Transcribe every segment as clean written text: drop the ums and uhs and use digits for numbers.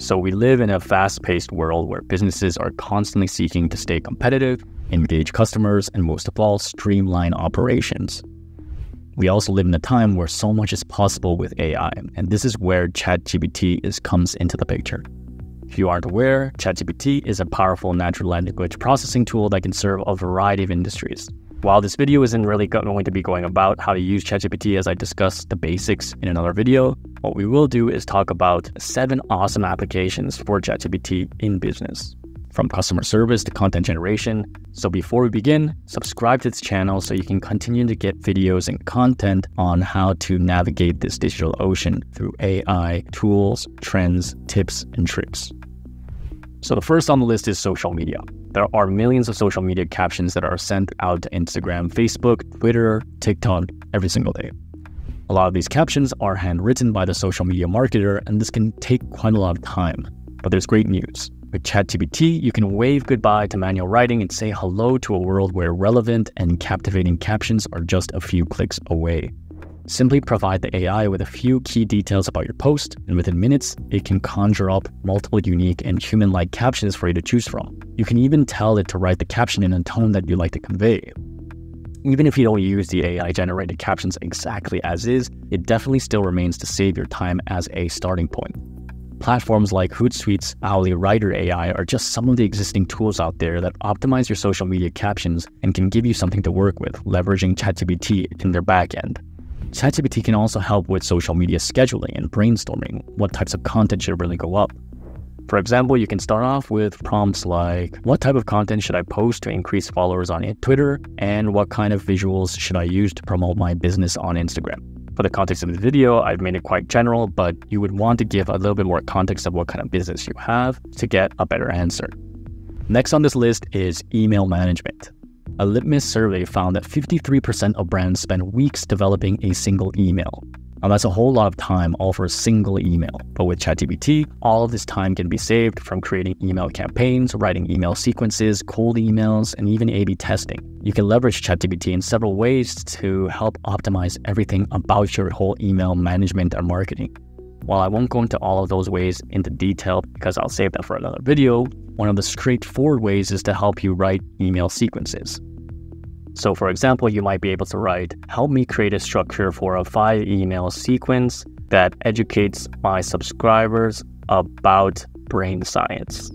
So we live in a fast-paced world where businesses are constantly seeking to stay competitive, engage customers, and most of all, streamline operations. We also live in a time where so much is possible with AI, and this is where ChatGPT comes into the picture. If you aren't aware, ChatGPT is a powerful natural language processing tool that can serve a variety of industries. While this video isn't really going to be going about how to use ChatGPT as I discuss the basics in another video, what we will do is talk about 7 awesome applications for ChatGPT in business, from customer service to content generation. So before we begin, subscribe to this channel so you can continue to get videos and content on how to navigate this digital ocean through AI, tools, trends, tips, and tricks. So the first on the list is social media. There are millions of social media captions that are sent out to Instagram, Facebook, Twitter, TikTok every single day. A lot of these captions are handwritten by the social media marketer, and this can take quite a lot of time. But there's great news. With ChatGPT, you can wave goodbye to manual writing and say hello to a world where relevant and captivating captions are just a few clicks away. Simply provide the AI with a few key details about your post, and within minutes, it can conjure up multiple unique and human-like captions for you to choose from. You can even tell it to write the caption in a tone that you like to convey. Even if you don't use the AI-generated captions exactly as is, it definitely still remains to save your time as a starting point. Platforms like Hootsuite's Owly Writer AI are just some of the existing tools out there that optimize your social media captions and can give you something to work with, leveraging ChatGPT in their backend. ChatGPT can also help with social media scheduling and brainstorming what types of content should really go up. For example, you can start off with prompts like, what type of content should I post to increase followers on Twitter, and what kind of visuals should I use to promote my business on Instagram? For the context of the video, I've made it quite general, but you would want to give a little bit more context of what kind of business you have to get a better answer. Next on this list is email management. A Litmus survey found that 53% of brands spend weeks developing a single email. Now that's a whole lot of time all for a single email, but with ChatGPT, all of this time can be saved from creating email campaigns, writing email sequences, cold emails, and even A/B testing. You can leverage ChatGPT in several ways to help optimize everything about your whole email management and marketing. While I won't go into all of those ways into detail because I'll save that for another video, one of the straightforward ways is to help you write email sequences. So for example, you might be able to write, help me create a structure for a 5-email sequence that educates my subscribers about brain science.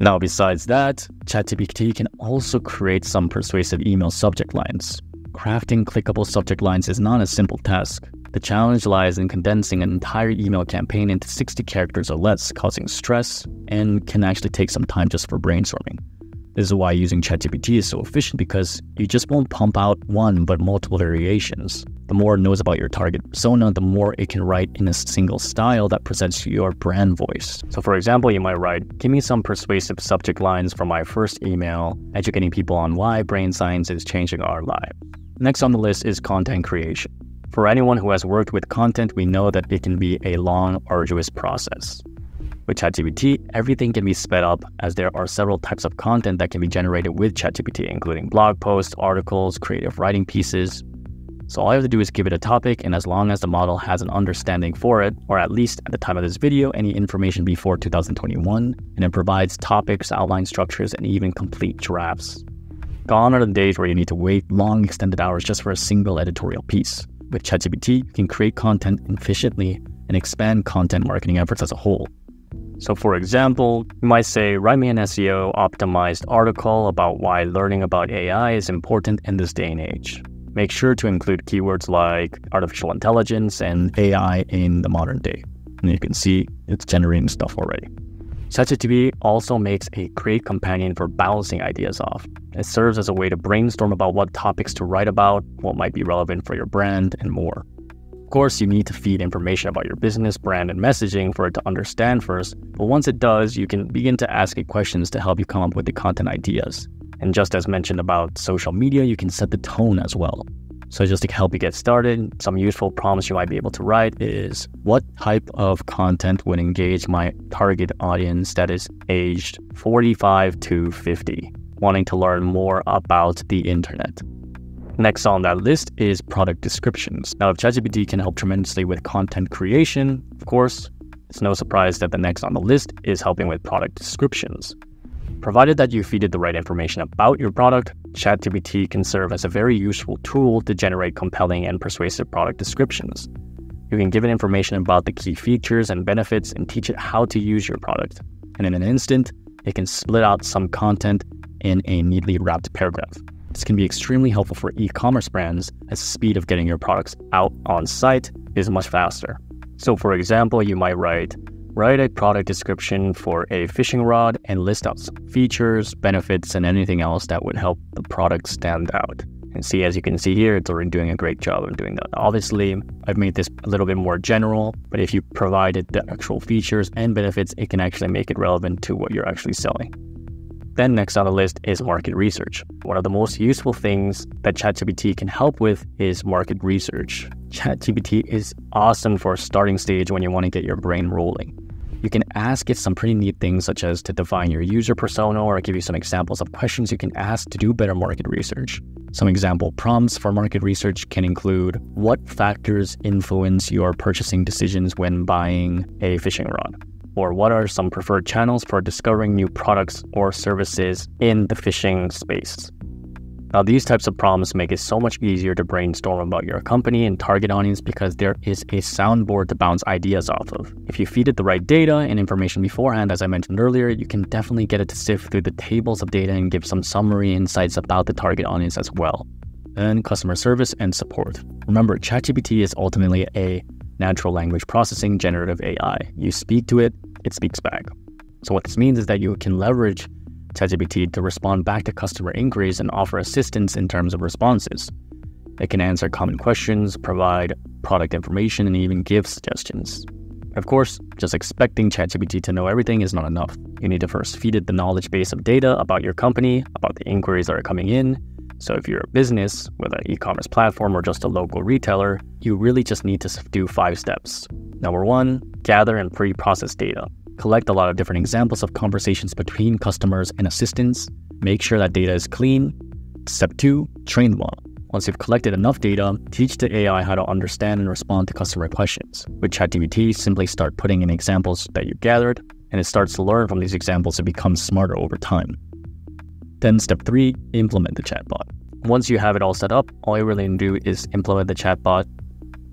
Now, besides that, ChatGPT can also create some persuasive email subject lines. Crafting clickable subject lines is not a simple task. The challenge lies in condensing an entire email campaign into 60 characters or less, causing stress and can actually take some time just for brainstorming. This is why using ChatGPT is so efficient, because you just won't pump out one but multiple variations. The more it knows about your target persona, the more it can write in a single style that presents your brand voice. So for example, you might write, give me some persuasive subject lines for my first email, educating people on why brain science is changing our lives. Next on the list is content creation. For anyone who has worked with content, we know that it can be a long, arduous process. With ChatGPT, everything can be sped up as there are several types of content that can be generated with ChatGPT, including blog posts, articles, creative writing pieces. So all you have to do is give it a topic, and as long as the model has an understanding for it, or at least at the time of this video, any information before 2021, and it provides topics, outline structures, and even complete drafts. Gone are the days where you need to wait long extended hours just for a single editorial piece. With ChatGPT, you can create content efficiently and expand content marketing efforts as a whole. So for example, you might say, write me an SEO optimized article about why learning about AI is important in this day and age. Make sure to include keywords like artificial intelligence and AI in the modern day. And you can see it's generating stuff already. ChatGPT also makes a great companion for bouncing ideas off. It serves as a way to brainstorm about what topics to write about, what might be relevant for your brand, and more. Of course, you need to feed information about your business, brand, and messaging for it to understand first, but once it does, you can begin to ask it questions to help you come up with the content ideas. And just as mentioned about social media, you can set the tone as well. So just to help you get started, some useful prompts you might be able to write is, what type of content would engage my target audience that is aged 45 to 50, wanting to learn more about the internet? Next on that list is product descriptions. Now, if ChatGPT can help tremendously with content creation, of course, It's no surprise that the next on the list is helping with product descriptions. Provided that you feed it the right information about your product, ChatGPT can serve as a very useful tool to generate compelling and persuasive product descriptions. You can give it information about the key features and benefits and teach it how to use your product. And in an instant, it can split out some content in a neatly wrapped paragraph. This can be extremely helpful for e-commerce brands, as the speed of getting your products out on site is much faster. So for example, you might write a product description for a fishing rod and list out some features, benefits, and anything else that would help the product stand out. And see, as you can see here, it's already doing a great job of doing that. Obviously, I've made this a little bit more general, but if you provided the actual features and benefits, it can actually make it relevant to what you're actually selling. Then next on the list is market research. One of the most useful things that ChatGPT can help with is market research. ChatGPT is awesome for a starting stage when you want to get your brain rolling. You can ask it some pretty neat things, such as to define your user persona or give you some examples of questions you can ask to do better market research. Some example prompts for market research can include what factors influence your purchasing decisions when buying a fishing rod, or what are some preferred channels for discovering new products or services in the fishing space. Now, these types of prompts make it so much easier to brainstorm about your company and target audience because there is a soundboard to bounce ideas off of. If you feed it the right data and information beforehand, as I mentioned earlier, you can definitely get it to sift through the tables of data and give some summary insights about the target audience as well. Then customer service and support. Remember, ChatGPT is ultimately a natural language processing generative AI. You speak to it, it speaks back. So what this means is that you can leverage ChatGPT to respond back to customer inquiries and offer assistance in terms of responses. It can answer common questions, provide product information, and even give suggestions. Of course, just expecting ChatGPT to know everything is not enough. You need to first feed it the knowledge base of data about your company, about the inquiries that are coming in. So if you're a business, whether an e-commerce platform or just a local retailer, you really just need to do 5 steps. Number 1, gather and pre-process data. Collect a lot of different examples of conversations between customers and assistants. Make sure that data is clean. Step 2, train well. Once you've collected enough data, teach the AI how to understand and respond to customer questions. With ChatGPT, simply start putting in examples that you gathered, and it starts to learn from these examples and becomes smarter over time. Then step 3, implement the chatbot. Once you have it all set up, all you really need to do is implement the chatbot.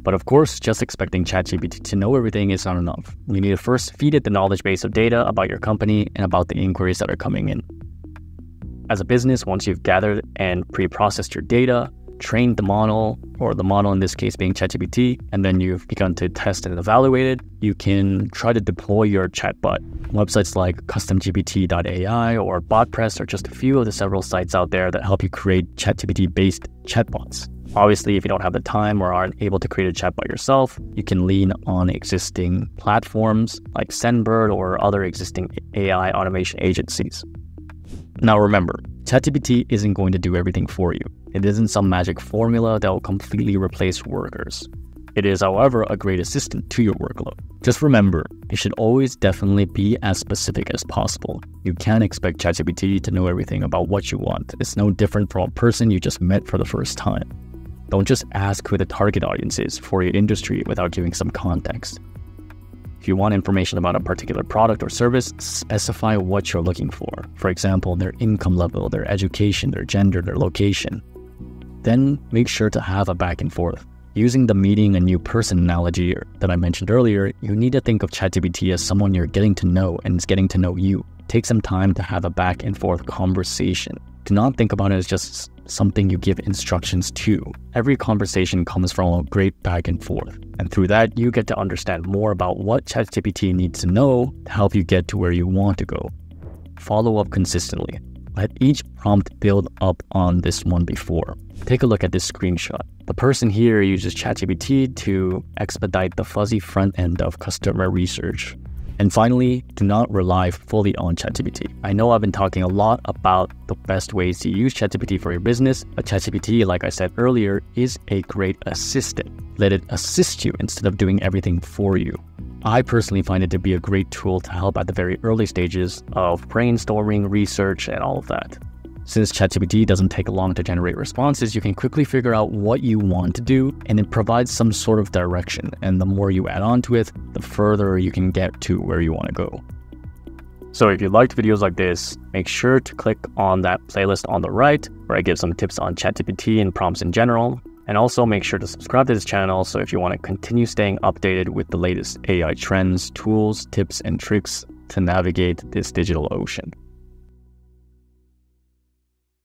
But of course, just expecting ChatGPT to know everything is not enough. You need to first feed it the knowledge base of data about your company and about the inquiries that are coming in. As a business, once you've gathered and pre-processed your data, trained the model, or the model in this case being ChatGPT, and then you've begun to test and evaluate it, you can try to deploy your chatbot. Websites like customgpt.ai or botpress are just a few of the several sites out there that help you create ChatGPT-based chatbots. Obviously, if you don't have the time or aren't able to create a chatbot yourself, you can lean on existing platforms like Sendbird or other existing AI automation agencies. Now remember, ChatGPT isn't going to do everything for you. It isn't some magic formula that will completely replace workers. It is, however, a great assistant to your workload. Just remember, it should always definitely be as specific as possible. You can't expect ChatGPT to know everything about what you want. It's no different from a person you just met for the first time. Don't just ask who the target audience is for your industry without giving some context. If you want information about a particular product or service, specify what you're looking for. For example, their income level, their education, their gender, their location. Then make sure to have a back and forth. Using the meeting a new person analogy that I mentioned earlier, you need to think of ChatGPT as someone you're getting to know and is getting to know you. Take some time to have a back and forth conversation. Do not think about it as just something you give instructions to. Every conversation comes from a great back and forth, and through that, you get to understand more about what ChatGPT needs to know to help you get to where you want to go. Follow up consistently. Let each prompt build up on this one before. Take a look at this screenshot. The person here uses ChatGPT to expedite the fuzzy front end of customer research. And finally, do not rely fully on ChatGPT. I know I've been talking a lot about the best ways to use ChatGPT for your business, but ChatGPT, like I said earlier, is a great assistant. Let it assist you instead of doing everything for you. I personally find it to be a great tool to help at the very early stages of brainstorming, research, and all of that. Since ChatGPT doesn't take long to generate responses, you can quickly figure out what you want to do, and it provides some sort of direction. And the more you add on to it, the further you can get to where you want to go. So if you liked videos like this, make sure to click on that playlist on the right, where I give some tips on ChatGPT and prompts in general. And also make sure to subscribe to this channel, so if you want to continue staying updated with the latest AI trends, tools, tips, and tricks to navigate this digital ocean.